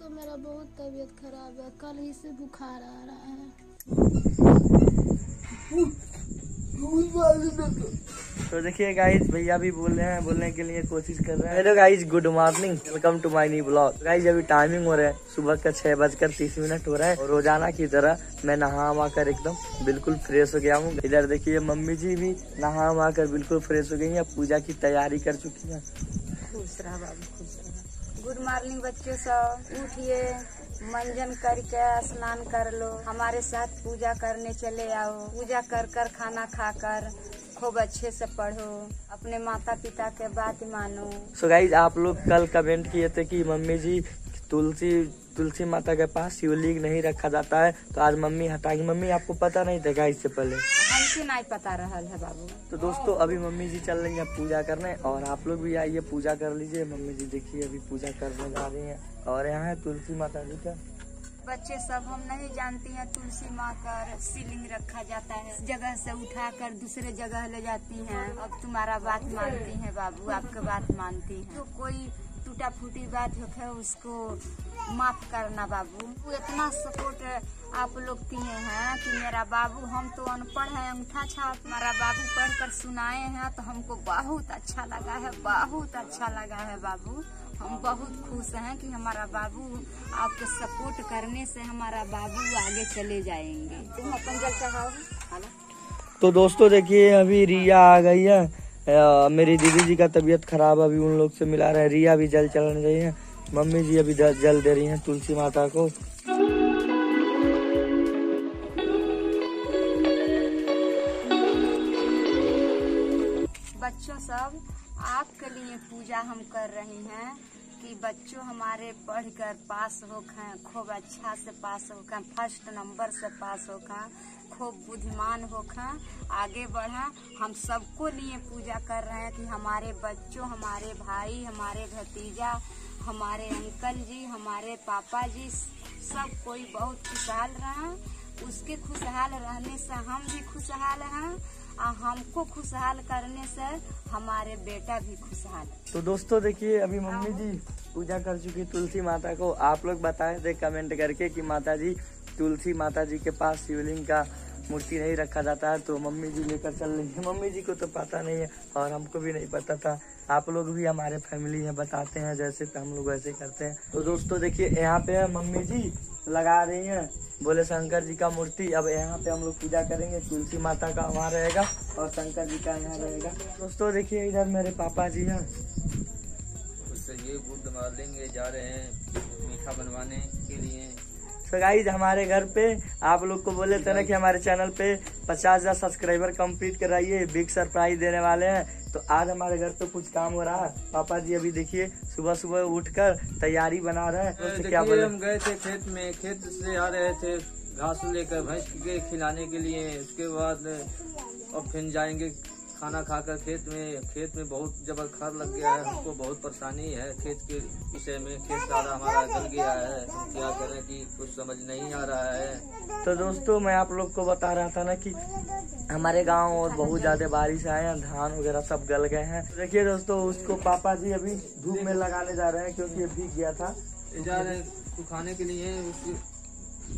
दोस्तों मेरा बहुत तबीयत खराब है, कल ही से बुखार आ रहा है। तो देखिए गाइज भैया भी बोल रहे हैं, बोलने के लिए कोशिश कर रहे हैं। Hello guys, good morning, welcome to my new blog. Guys अभी टाइमिंग हो रहा है सुबह का 6:30 हो रहा है और रोजाना की तरह मैं नहा वहा कर एकदम बिल्कुल फ्रेश हो गया हूँ। इधर देखिए मम्मी जी भी नहा वहा कर बिल्कुल फ्रेश हो गई है, पूजा की तैयारी कर चुकी है। खुश रहा बाबू, खुश रहा। गुड मॉर्निंग बच्चों सब, उठिए मंजन करके स्नान कर लो, हमारे साथ पूजा करने चले आओ। पूजा कर कर खाना खाकर खूब अच्छे से पढ़ो, अपने माता पिता के बात मानो। सो गाइज आप लोग कल कमेंट किए थे कि मम्मी जी तुलसी माता के पास शिवलिंग नहीं रखा जाता है, तो आज मम्मी हटाएंगी। मम्मी आपको पता नहीं था गाइज से पहले? नहीं पता रहा है बाबू। तो दोस्तों अभी मम्मी जी चल रही है पूजा करने और आप लोग भी आइए पूजा कर लीजिए। मम्मी जी देखिए अभी पूजा करने जा रही हैं और यहाँ है तुलसी माता जी का। बच्चे सब हम नहीं जानती हैं तुलसी माँ का शिवलिंग रखा जाता है, जगह से उठाकर दूसरे जगह ले जाती हैं। अब तुम्हारा बात मानती हैं बाबू, आपका बात मानती हैं, तो कोई टूटा फूटी बात हो उसको माफ करना बाबू। वो इतना सपोर्ट आप लोग किए हैं कि मेरा बाबू, हम तो अनपढ़ हैं, अंगूठा छाप, हमारा बाबू पढ़कर सुनाए हैं तो हमको बहुत अच्छा लगा है, बहुत अच्छा लगा है बाबू। हम बहुत खुश हैं कि हमारा बाबू आपको सपोर्ट करने से हमारा बाबू आगे चले जाएंगे। तुम अपन जल चढ़ाओ। तो दोस्तों देखिए अभी रिया आ गई है, मेरी दीदी जी का तबीयत खराब, अभी उन लोग से मिला रहे हैं। रिया भी जल चढ़ाने गई है, मम्मी जी अभी जल दे रही हैं तुलसी माता को। बच्चों सब आपके लिए पूजा हम कर रहे हैं कि बच्चों हमारे पढ़कर पास होकर खूब अच्छा से पास होकर, फर्स्ट नंबर से पास होकर, खूब बुद्धिमान होकर आगे बढ़ा। हम सबको लिए पूजा कर रहे हैं कि हमारे बच्चों, हमारे भाई, हमारे भतीजा, हमारे अंकल जी, हमारे पापा जी, सब कोई बहुत खुशहाल रहा। उसके खुशहाल रहने से हम भी खुशहाल हैं और हमको खुशहाल करने से हमारे बेटा भी खुशहाल। तो दोस्तों देखिए अभी मम्मी जी पूजा कर चुकी तुलसी माता को। आप लोग बताए थे कमेंट करके कि माता जी तुलसी माता जी के पास शिवलिंग का मूर्ति नहीं रखा जाता है, तो मम्मी जी लेकर चल रही है। मम्मी जी को तो पता नहीं है और हमको भी नहीं पता था। आप लोग भी हमारे फैमिली है, बताते हैं जैसे हम लोग वैसे करते हैं। तो दोस्तों देखिए यहाँ पे मम्मी जी लगा रही है बोले शंकर जी का मूर्ति। अब यहाँ पे हम लोग पूजा करेंगे, तुलसी माता का वहाँ रहेगा और शंकर जी का यहाँ रहेगा। दोस्तों देखिए इधर मेरे पापा जी हैं। ये गुड मॉर्निंग, ये जा रहे हैं मीठा बनवाने के लिए। तो गाइज हमारे घर पे आप लोग को बोले थे ना कि हमारे चैनल पे 50,000 सब्सक्राइबर कंप्लीट कराइए, बिग सरप्राइज देने वाले हैं। तो आज हमारे घर पे कुछ काम हो रहा है। पापा जी अभी देखिए सुबह सुबह उठकर तैयारी बना रहे हैं। क्या बोले? हम गए थे खेत में, खेत से आ रहे थे घास लेकर भैंस के खिलाने के लिए, उसके बाद और फिर जाएंगे खाना खाकर खेत में। खेत में बहुत जबरदस्त लग गया है, हमको बहुत परेशानी है खेत के विषय में। खेत सारा हमारा जल गया है, हम क्या करें कि कुछ समझ नहीं आ रहा है। तो दोस्तों मैं आप लोग को बता रहा था ना कि हमारे गांव और बहुत ज्यादा बारिश आए हैं, धान वगैरह सब गल गए हैं। देखिए दोस्तों उसको पापा जी अभी धूप में लगाने जा रहे हैं क्योंकि भीग गया था। जा रहे हैं सुखाने के लिए,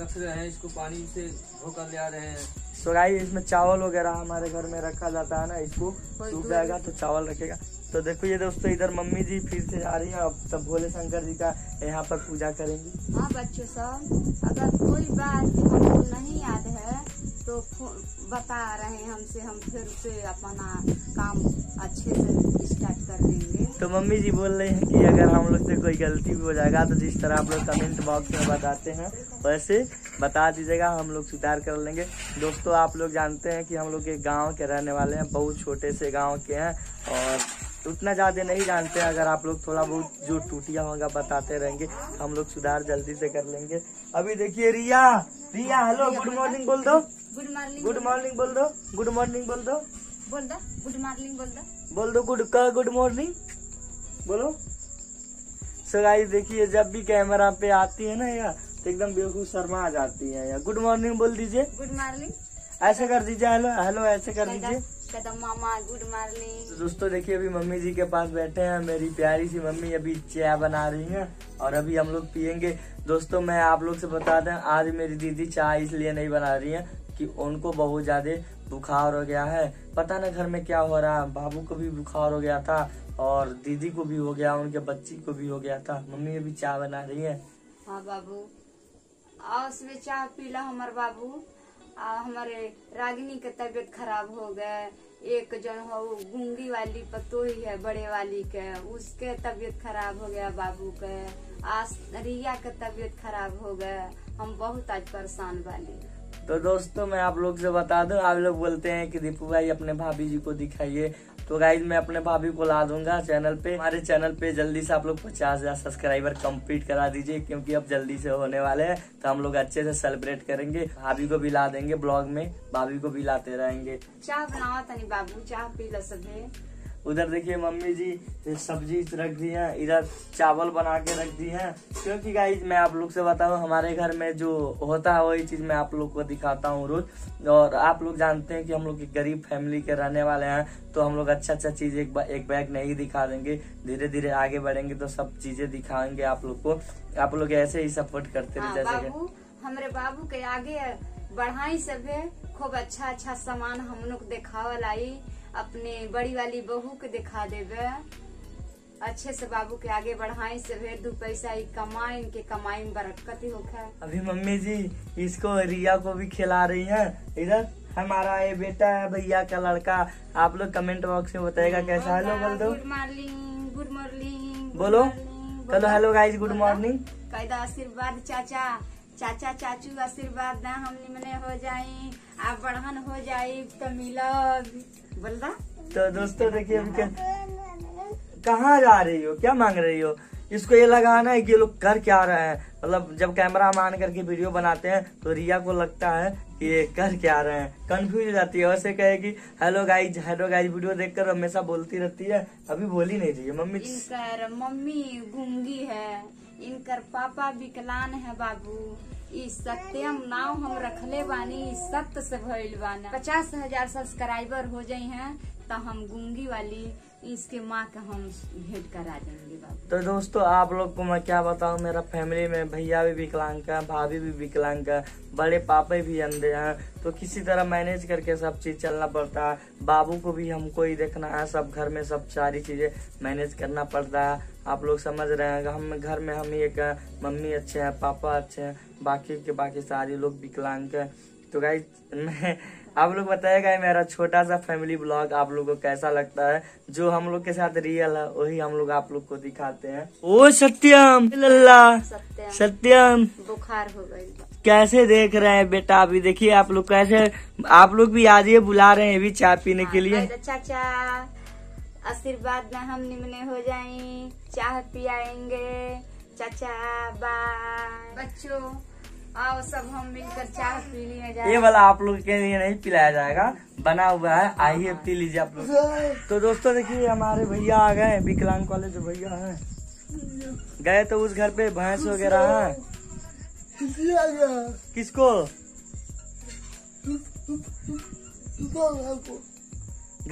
रख रहे हैं इसको, पानी से धोकर ले आ रहे हैं। तो गाइस इसमें चावल वगैरह हमारे घर में रखा जाता है ना, इसको सूख जाएगा तो चावल रखेगा। तो देखो ये दोस्तों इधर मम्मी जी फिर से जा रही है, अब सब भोले शंकर जी का यहाँ पर पूजा करेंगी। हाँ बच्चों सब, अगर कोई बात हमको नहीं याद है तो बता रहे हैं हमसे, हम फिर से अपना काम अच्छे से स्टार्ट कर देंगे। तो मम्मी जी बोल रहे हैं कि अगर हम लोग से कोई गलती भी हो जाएगा तो जिस तरह आप लोग कमेंट बॉक्स में बताते हैं वैसे बता दीजिएगा, हम लोग सुधार कर लेंगे। दोस्तों आप लोग जानते हैं कि हम लोग एक गांव के रहने वाले हैं, बहुत छोटे से गांव के हैं और उतना ज़्यादा नहीं जानते हैं। अगर आप लोग थोड़ा बहुत जो टूटियाँ होगा बताते रहेंगे, हम लोग सुधार जल्दी से कर लेंगे। अभी देखिए Riya, Riya hello, good morning बोल दो, गुड मॉर्निंग, गुड मॉर्निंग बोल दो, गुड मॉर्निंग बोल दो, बोल दो गुड मॉर्निंग बोल दो, बोल दो गुड का गुड मॉर्निंग बोलो। सो गाइस देखिए जब भी कैमरा पे आती है ना यार तो एकदम बेवकूफ शर्मा जाती है यार। गुड मॉर्निंग बोल दीजिए, गुड मॉर्निंग ऐसे कर दीजिए, हेलो हेलो ऐसे कर दीजिए। कदम मामा गुड मॉर्निंग। तो दोस्तों देखिए अभी मम्मी जी के पास बैठे हैं, मेरी प्यारी सी मम्मी अभी चाय बना रही हैं और अभी हम लोग पियेंगे। दोस्तों मैं आप लोग से बता दें, आज मेरी दीदी चाय इसलिए नहीं बना रही है कि उनको बहुत ज्यादा बुखार हो गया है। पता नहीं घर में क्या हो रहा है, बाबू को भी बुखार हो गया था और दीदी को भी हो गया, उनके बच्ची को भी हो गया था। मम्मी अभी चाय बना रही है। हाँ बाबू और उसमें चाय पीला हमारे बाबू, और हमारे रागिनी का तबियत खराब हो गए। एक जो है गुंगी वाली पतोही है बड़े वाली के, उसके तबियत खराब हो गया बाबू के। आज रिया का तबियत खराब हो गया, हम बहुत आज परेशान वाली। तो दोस्तों मैं आप लोग से बता दूं, आप लोग बोलते हैं कि दीपू भाई अपने भाभी जी को दिखाइए, तो गाइज मैं अपने भाभी को ला दूंगा चैनल पे। हमारे चैनल पे जल्दी से आप लोग 50,000 सब्सक्राइबर कंप्लीट करा दीजिए, क्योंकि अब जल्दी से होने वाले हैं, तो हम लोग अच्छे से सेलिब्रेट करेंगे। भाभी को भी ला देंगे ब्लॉग में, भाभी को भी लाते रहेंगे। चाय बनाओ तनी बाबू, चाय पी लो सभी। उधर देखिए मम्मी जी सब्जी रख दी है, इधर चावल बना के रख दी है, क्योंकि गाइज मैं आप लोग से बताऊं हमारे घर में जो होता है वही चीज़ मैं आप लोग को दिखाता हूं रोज। और आप लोग जानते हैं कि हम लोग गरीब फैमिली के रहने वाले हैं, तो हम लोग अच्छा अच्छा चीज़ एक बैग नहीं दिखा देंगे। धीरे धीरे आगे बढ़ेंगे तो सब चीजें दिखाएंगे आप लोग को। आप लोग ऐसे ही सपोर्ट करते रहे। जैसे हमारे बाबू के आगे बढ़ाई सब है, खूब अच्छा अच्छा सामान हम लोग दिखावल आई, अपने बड़ी वाली बहू के दिखा देवे। अच्छे से बाबू के आगे बढ़ाई से फिर 2 पैसा ही कमाए, इनके कमाई में बरकत ही होगा। अभी मम्मी जी इसको रिया को भी खिला रही हैं। इधर हमारा ये बेटा है भैया का लड़का, आप लोग कमेंट बॉक्स में बताएगा कैसा है। हेलो बोल दो, गुड मॉर्निंग। गुड मॉर्निंग बोलो, चलो हेलो गाइज गुड मॉर्निंग। कायदा आशीर्वाद चाचा चाचा चाचू आशीर्वाद ना हमने मने हो जाये, आप बढ़ान हो जाये तो मिला बल्दा। तो दोस्तों देखिए हम क्या कहाँ जा रही हो, क्या मांग रही हो। इसको ये लगाना है कि ये लोग कर क्या रहे हैं, मतलब जब कैमरा मान करके वीडियो बनाते हैं तो रिया को लगता है कि ये कर क्या रहे हैं, कंफ्यूज हो जाती है। वैसे कहेगी हेलो गाइज वीडियो देखकर हमेशा बोलती रहती है, अभी बोली नहीं रही है। मम्मी इनकर मम्मी गूंगी है, इनकर पापा विकलांग है बाबू। इस सत्यम नाम हम रखले बानी, सत्य से भइल बाना। 50,000 सब्सक्राइबर हो जाए हैं तो हम गूंगी वाली इसके माँ का हम भेंट करा देंगे बाबू। तो दोस्तों आप लोग को मैं क्या बताऊँ, मेरा फैमिली में भैया भी विकलांग का, भाभी भी विकलांग का, बड़े पापा भी अंधे हैं, तो किसी तरह मैनेज करके सब चीज चलना पड़ता है। बाबू को भी हमको ही देखना है, सब घर में सब सारी चीजें मैनेज करना पड़ता है। आप लोग समझ रहे हैं, हम घर में हम ही एक मम्मी अच्छे हैं, पापा अच्छे हैं, बाकी सारे लोग विकलांग हैं। तो गाइस मैं आप लोग बताएगा मेरा छोटा सा फैमिली ब्लॉग आप लोगों को कैसा लगता है। जो हम लोग के साथ रियल है वही हम लोग आप लोग को दिखाते हैं। ओ सत्यम लल्ला सत्यम बुखार हो गई, कैसे देख रहे हैं बेटा। अभी देखिए आप लोग कैसे, आप लोग भी आज ये बुला रहे हैं अभी चाय पीने के लिए। चाचा आशीर्वाद ना हम निमने हो जाए, चाय पियाएंगे चाचा बाय। बच्चों आओ सब हम मिलकर चाय पी लिया। ये वाला आप लोग के लिए नहीं पिलाया जाएगा, बना हुआ है, आइए पी लीजिए आप लोग। तो दोस्तों देखिए हमारे भैया आ गए, विकलांग वाले जो भैया हैं गए, तो उस घर पे भैंस वगैरह है। किसको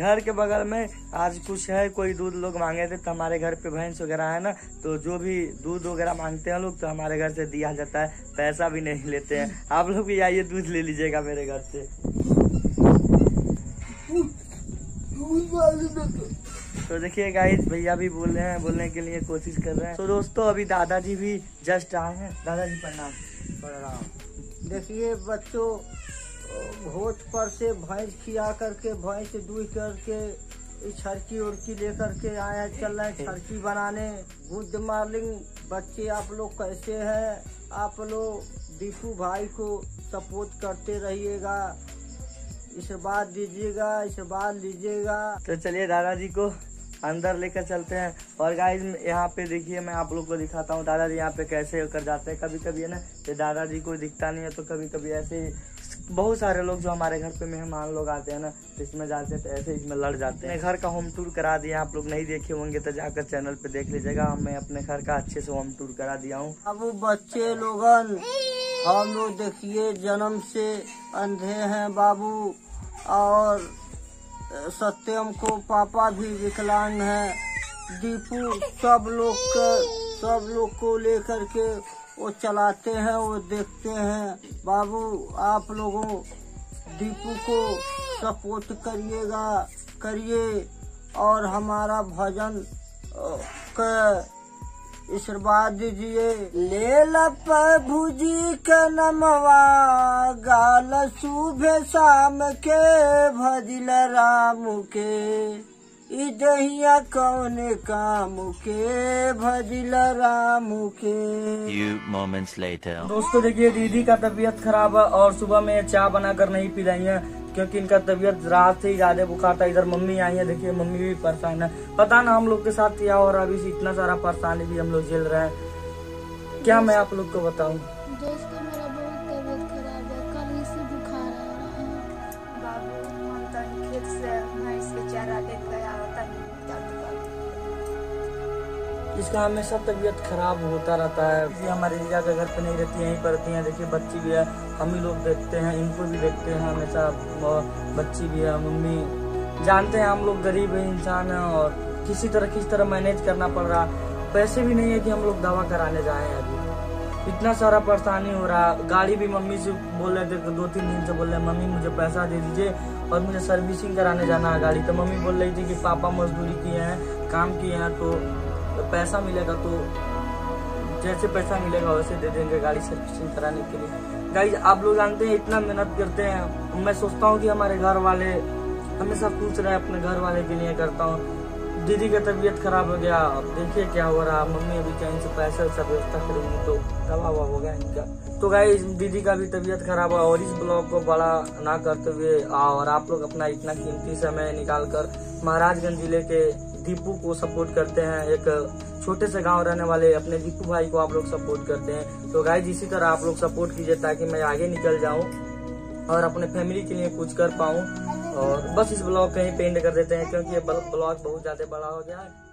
घर के बगल में आज कुछ है, कोई दूध लोग मांगे थे, तो हमारे घर पे भैंस वगैरह है ना, तो जो भी दूध वगैरह मांगते हैं लोग तो हमारे घर से दिया जाता है, पैसा भी नहीं लेते हैं। आप लोग भी आइए दूध ले लीजिएगा मेरे घर से। तो देखिए गाइस भैया भी बोल रहे हैं, बोलने के लिए कोशिश कर रहे हैं। तो दोस्तों अभी दादाजी भी जस्ट आए हैं। दादाजी प्रणाम। देखिए बच्चों होठ पर से भैंस खिया करके, भैंस दूध करके, छड़की उड़की लेकर के आया, चल रहा है छड़की बनाने। गुड मॉर्निंग बच्चे, आप लोग कैसे हैं। आप लोग दीपू भाई को सपोर्ट करते रहिएगा, इस बात दीजिएगा, इस बात लीजिएगा। तो चलिए दादाजी को अंदर लेकर चलते हैं। और गाइज यहाँ पे देखिए मैं आप लोग को दिखाता हूँ दादाजी यहाँ पे कैसे होकर जाते हैं। कभी कभी है ना ये दादाजी को दिखता नहीं है, तो कभी कभी ऐसे ही बहुत सारे लोग जो हमारे घर पे मेहमान लोग आते हैं ना, तो इसमें जाते हैं तो ऐसे इसमें लड़ जाते हैं। घर का होम टूर करा दिया, आप लोग नहीं देखे होंगे तो जाकर चैनल पे देख लीजिएगा। मैं अपने घर का अच्छे से होम टूर करा दिया हूँ। अब वो बच्चे लोगन हम लोग देखिए जन्म से अंधे हैं बाबू, और सत्यम को पापा भी विकलांग है, दीपू सब लोग को लेकर के वो चलाते हैं, वो देखते हैं। बाबू आप लोगों दीपू को सपोर्ट करिए और हमारा भजन आशीर्वाद दीजिए। ले ल प्रभु जी के नमवा गाल सुबह शाम के भजिल राम के ई दहिया कौन काम के भजिल राम के। दोस्तों देखिए दीदी का तबीयत खराब है और सुबह में चाय बनाकर नहीं पिलाई है क्योंकि इनका तबीयत रात से ही ज्यादा बुखार था। इधर मम्मी आई है, देखिए मम्मी भी परेशान है, पता ना हम लोग के साथ क्या हो रहा है। अभी इतना सारा परेशानी भी हम लोग झेल रहे हैं, क्या मैं आप लोग को बताऊं। दोस्तों मेरा बहुत तबीयत खराब है, कल से बुखार आ रहा है। बाबू हम तो खेत से भैंस के चारा लेकर आता है, इसका हमेशा तबीयत खराब होता रहता है। हमारे जीजा के घर पे नहीं रहती है, यहीं पर रहती है। देखिए बच्ची भी है, हम ही लोग देखते हैं, इनको भी देखते हैं हमेशा। बच्ची भी है, मम्मी जानते हैं हम लोग गरीब इंसान हैं और किसी तरह मैनेज करना पड़ रहा। पैसे भी नहीं है कि हम लोग दवा कराने जाएं, अभी इतना सारा परेशानी हो रहा। गाड़ी भी मम्मी से बोल रहे थे, 2-3 दिन से बोल रहे मम्मी मुझे पैसा दे दीजिए और मुझे सर्विसिंग कराने जाना है गाड़ी। तो मम्मी बोल रही थी कि पापा मजदूरी किए हैं, काम किए हैं, तो पैसा मिलेगा, तो जैसे पैसा मिलेगा वैसे दे देंगे गाड़ी सर्विसिंग कराने के लिए। गाइज आप लोग जानते हैं इतना मेहनत करते हैं, मैं सोचता हूँ कि हमारे घर वाले हमेशा पूछ रहे हैं, अपने घर वाले के लिए करता हूँ। दीदी का तबीयत खराब हो गया, अब देखिए क्या हो रहा। मम्मी अभी कहीं से पैसा सब व्यवस्था करेंगी तो दवा हुआ हो गया इनका। तो गाइज दीदी का भी तबीयत खराब है और इस ब्लॉग को बड़ा ना करते हुए और आप लोग अपना इतना कीमती समय निकाल कर महाराजगंज जिले के दीपू को सपोर्ट करते हैं। एक छोटे से गांव रहने वाले अपने दीपू भाई को आप लोग सपोर्ट करते हैं। तो गाइज इसी तरह आप लोग सपोर्ट कीजिए ताकि मैं आगे निकल जाऊं और अपने फैमिली के लिए कुछ कर पाऊं। और बस इस ब्लॉग कहीं पेंड कर देते हैं क्योंकि ये ब्लॉग बहुत ज्यादा बड़ा हो गया है।